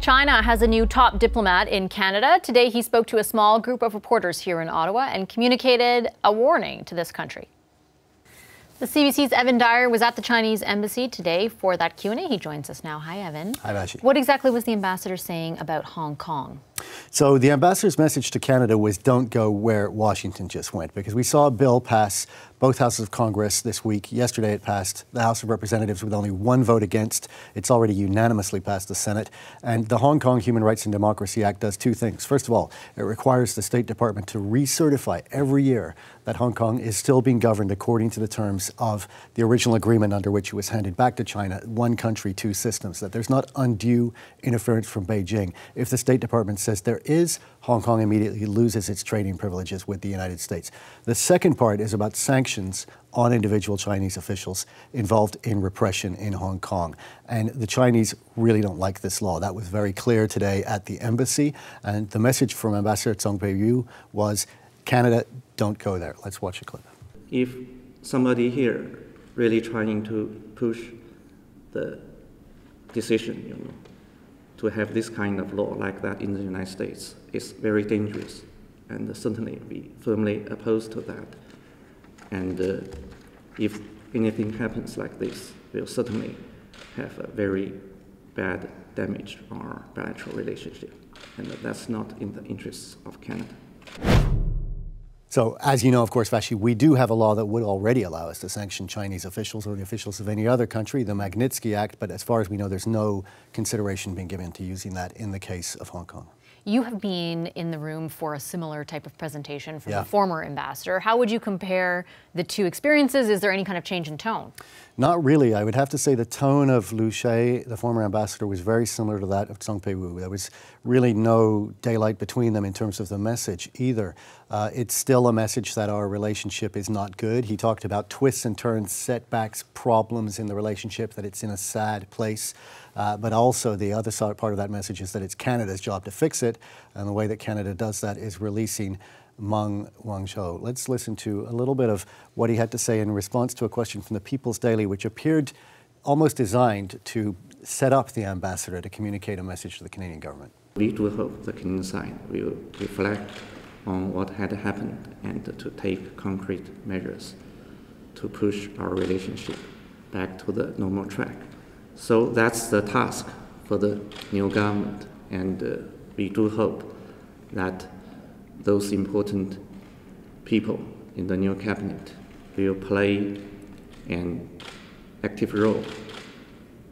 China has a new top diplomat in Canada. Today he spoke to a small group of reporters here in Ottawa and communicated a warning to this country. The CBC's Evan Dyer was at the Chinese embassy today for that Q&A. He joins us now. Hi, Evan. Hi, Vashi. What exactly was the ambassador saying about Hong Kong? So the ambassador's message to Canada was don't go where Washington just went, because we saw a bill pass both houses of Congress this week. Yesterday it passed the House of Representatives with only one vote against. It's already unanimously passed the Senate. And the Hong Kong Human Rights and Democracy Act does two things. First of all, it requires the State Department to recertify every year that Hong Kong is still being governed according to the terms of the original agreement under which it was handed back to China, one country, two systems, that there's not undue interference from Beijing. If the State Department says there is, Hong Kong immediately loses its trading privileges with the United States. The second part is about sanctions on individual Chinese officials involved in repression in Hong Kong. And the Chinese really don't like this law. That was very clear today at the embassy. And the message from Ambassador Cong Peiwu was, Canada, don't go there. Let's watch a clip. If somebody here really trying to push the decision, you know, to have this kind of law like that in the United States is very dangerous, and certainly we firmly oppose to that. And if anything happens like this, we'll certainly have a very bad damage on our bilateral relationship, and that's not in the interests of Canada. So, as you know, of course, Vashi, we do have a law that would already allow us to sanction Chinese officials or the officials of any other country, the Magnitsky Act, but as far as we know, there's no consideration being given to using that in the case of Hong Kong. You have been in the room for a similar type of presentation from the former ambassador. How would you compare the two experiences? Is there any kind of change in tone? Not really. I would have to say the tone of Lu Shay, the former ambassador, was very similar to that of Cong Peiwu. There was really no daylight between them in terms of the message either. It's still a message that our relationship is not good. He talked about twists and turns, setbacks, problems in the relationship, that it's in a sad place. But also the other part of that message is that it's Canada's job to fix it. And the way that Canada does that is releasing Meng Wanzhou. Let's listen to a little bit of what he had to say in response to a question from the People's Daily, which appeared almost designed to set up the ambassador to communicate a message to the Canadian government. We do hope the Canadian side will reflect on what had happened and to take concrete measures to push our relationship back to the normal track. So that's the task for the new government, and we do hope that those important people in the new cabinet will play an active role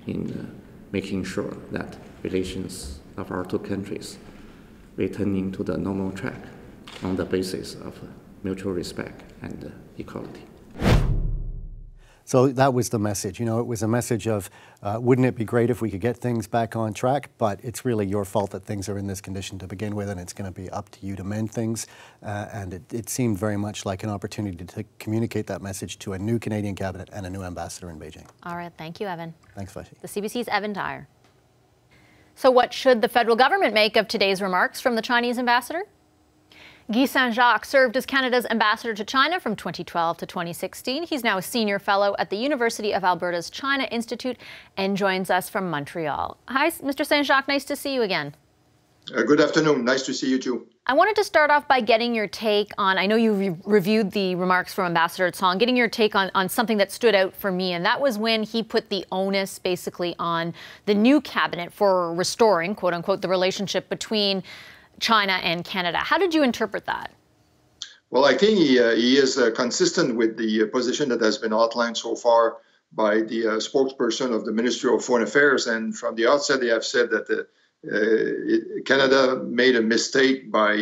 in making sure that relations of our two countries returning to the normal track on the basis of mutual respect and equality. So that was the message. You know, it was a message of, wouldn't it be great if we could get things back on track? But it's really your fault that things are in this condition to begin with, and it's going to be up to you to mend things. And it seemed very much like an opportunity to communicate that message to a new Canadian cabinet and a new ambassador in Beijing. All right. Thank you, Evan. Thanks, Vashi. The CBC's Evan Dyer. So what should the federal government make of today's remarks from the Chinese ambassador? Guy Saint-Jacques served as Canada's ambassador to China from 2012 to 2016. He's now a senior fellow at the University of Alberta's China Institute and joins us from Montreal. Hi, Mr. Saint-Jacques. Nice to see you again. Good afternoon. Nice to see you too. I wanted to start off by getting your take on, I know you reviewed the remarks from Ambassador Cong, getting your take on something that stood out for me, and that was when he put the onus basically on the new cabinet for restoring, quote unquote, the relationship between China and Canada. How did you interpret that? Well, I think he is consistent with the position that has been outlined so far by the spokesperson of the Ministry of Foreign Affairs. And from the outset, they have said that Canada made a mistake by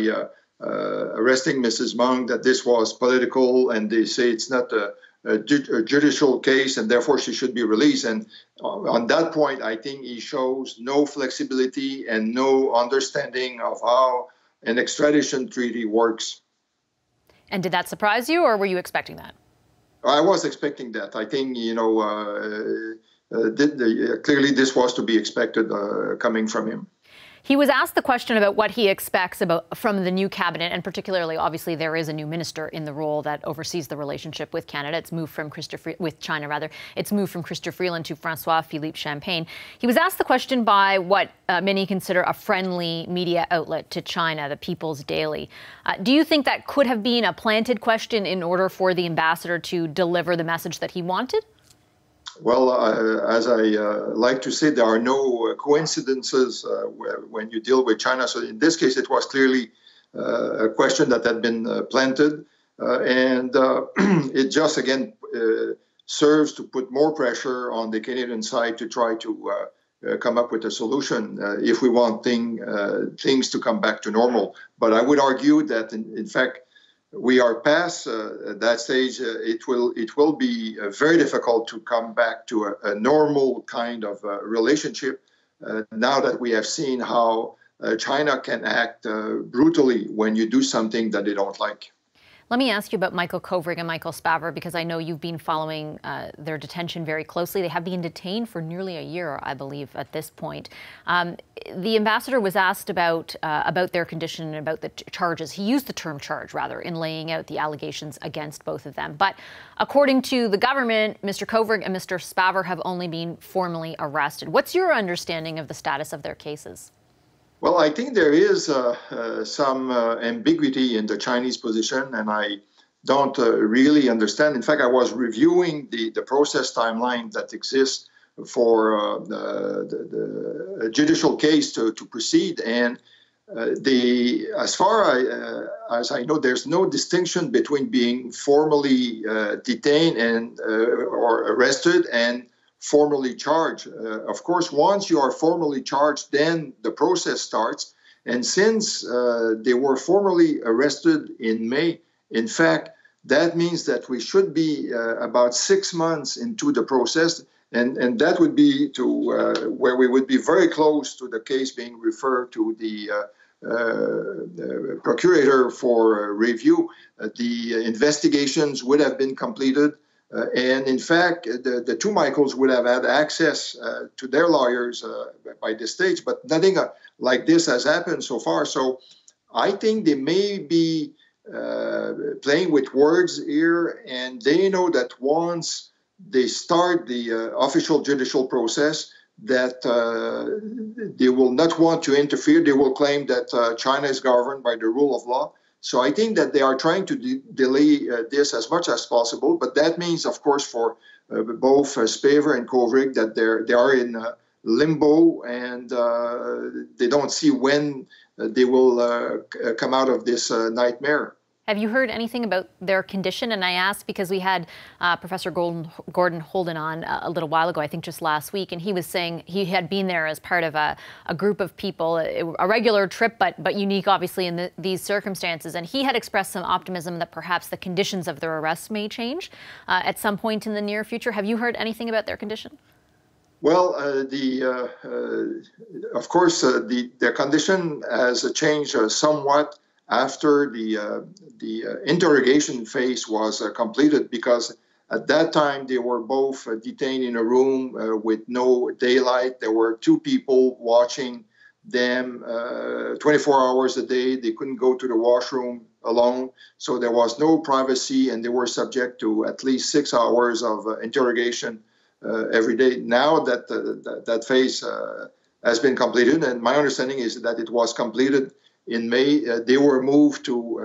arresting Mrs. Meng, that this was political, and they say it's not a judicial case, and therefore she should be released. And on that point, I think he shows no flexibility and no understanding of how an extradition treaty works. And did that surprise you, or were you expecting that? I was expecting that. I think, you know, clearly this was to be expected coming from him. He was asked the question about what he expects from the new cabinet, and particularly, obviously, there is a new minister in the role that oversees the relationship with Canada. It's moved from Christopher Freeland to Francois-Philippe Champagne. He was asked the question by what many consider a friendly media outlet to China, the People's Daily. Do you think that could have been a planted question in order for the ambassador to deliver the message that he wanted? Well, as I like to say, there are no coincidences when you deal with China. So in this case, it was clearly a question that had been planted. It just, again, serves to put more pressure on the Canadian side to try to come up with a solution if we want things to come back to normal. But I would argue that, in fact, we are past that stage. It will be very difficult to come back to a normal kind of relationship now that we have seen how China can act brutally when you do something that they don't like. Let me ask you about Michael Kovrig and Michael Spavor, because I know you've been following their detention very closely. They have been detained for nearly a year, I believe, at this point. The ambassador was asked about their condition and about the charges. He used the term charge, rather, in laying out the allegations against both of them. But according to the government, Mr. Kovrig and Mr. Spavor have only been formally arrested. What's your understanding of the status of their cases? Well, I think there is some ambiguity in the Chinese position, and I don't really understand. In fact, I was reviewing the process timeline that exists for the judicial case to proceed, and as I know, there's no distinction between being formally detained and or arrested and formally charged. Of course, once you are formally charged, then the process starts. And since they were formally arrested in May, in fact, that means that we should be about 6 months into the process. And that would be to where we would be very close to the case being referred to the procurator for review. The investigations would have been completed. And in fact, the two Michaels would have had access to their lawyers by this stage, but nothing like this has happened so far. So I think they may be playing with words here, and they know that once they start the official judicial process, that they will not want to interfere. They will claim that China is governed by the rule of law. So I think that they are trying to delay this as much as possible. But that means, of course, for both Spavor and Kovrig, that they are in limbo, and they don't see when they will come out of this nightmare. Have you heard anything about their condition? And I asked because we had Professor Gordon Holden on a little while ago, I think just last week, and he was saying he had been there as part of a group of people, a regular trip, but unique, obviously, in these circumstances. And he had expressed some optimism that perhaps the conditions of their arrest may change at some point in the near future. Have you heard anything about their condition? Well, of course, their condition has changed somewhat after the interrogation phase was completed, because at that time they were both detained in a room with no daylight. There were two people watching them 24 hours a day. They couldn't go to the washroom alone, so there was no privacy, and they were subject to at least 6 hours of interrogation every day. Now that that phase has been completed, and my understanding is that it was completed in May, they were moved to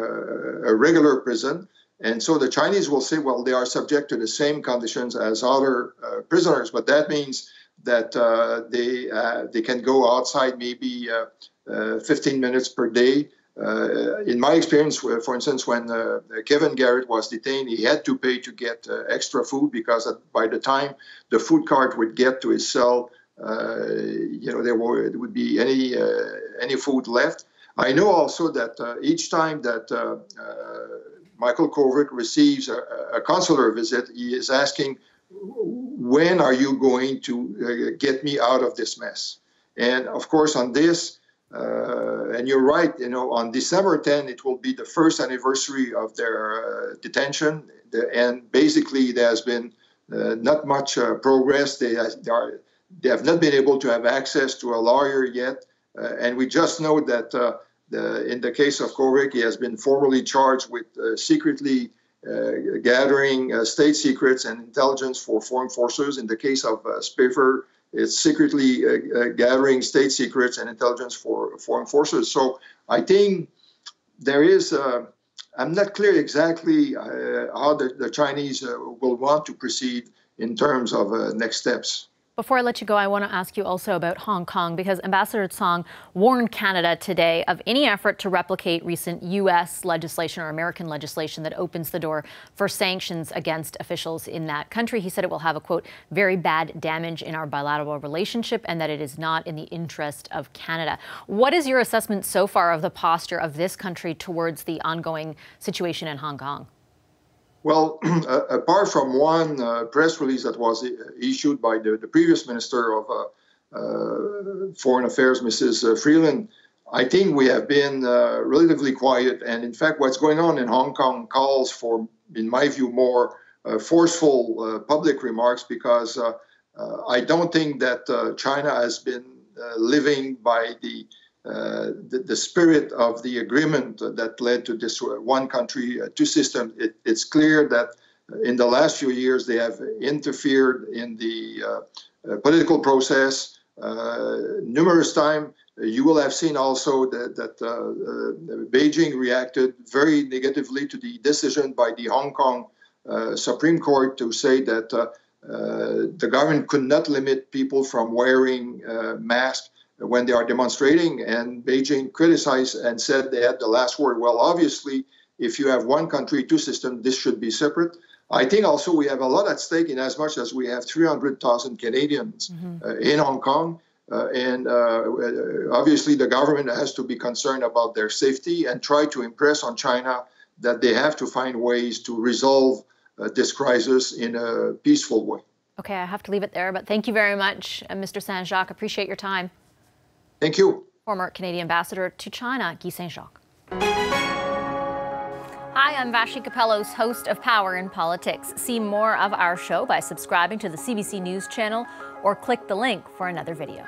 a regular prison. And so the Chinese will say, well, they are subject to the same conditions as other prisoners, but that means that they can go outside maybe 15 minutes per day. In my experience, for instance, when Kevin Garrett was detained, he had to pay to get extra food, because by the time the food cart would get to his cell, there would be any food left. I know also that each time that Michael Kovrig receives a consular visit, he is asking, when are you going to get me out of this mess? And of course on this, and you're right, on December 10, it will be the first anniversary of their detention. And basically there has been not much progress. They have not been able to have access to a lawyer yet. And we just know that in the case of Kovrig, he has been formally charged with secretly gathering state secrets and intelligence for foreign forces. In the case of Spavor, it's secretly gathering state secrets and intelligence for foreign forces. So I think there is, I'm not clear exactly how the Chinese will want to proceed in terms of next steps. Before I let you go, I want to ask you also about Hong Kong, because Ambassador Tsang warned Canada today of any effort to replicate recent U.S. legislation or American legislation that opens the door for sanctions against officials in that country. He said it will have a, quote, very bad damage in our bilateral relationship and that it is not in the interest of Canada. What is your assessment so far of the posture of this country towards the ongoing situation in Hong Kong? Well, apart from one press release that was issued by the previous Minister of Foreign Affairs, Mrs. Freeland, I think we have been relatively quiet. And in fact, what's going on in Hong Kong calls for, in my view, more forceful public remarks, because I don't think that China has been living by the spirit of the agreement that led to this one country, two system. It's clear that in the last few years they have interfered in the political process numerous times. You will have seen also that Beijing reacted very negatively to the decision by the Hong Kong Supreme Court to say that the government could not limit people from wearing masks when they are demonstrating, and Beijing criticized and said they had the last word. Well, obviously, if you have one country, two systems, this should be separate. I think also we have a lot at stake in as much as we have 300,000 Canadians in Hong Kong. Obviously, the government has to be concerned about their safety and try to impress on China that they have to find ways to resolve this crisis in a peaceful way. Okay, I have to leave it there, but thank you very much, Mr. Saint-Jacques. Appreciate your time. Thank you. Former Canadian ambassador to China, Guy Saint-Jacques. Hi, I'm Vashi Capellos, host of Power in Politics. See more of our show by subscribing to the CBC News channel or click the link for another video.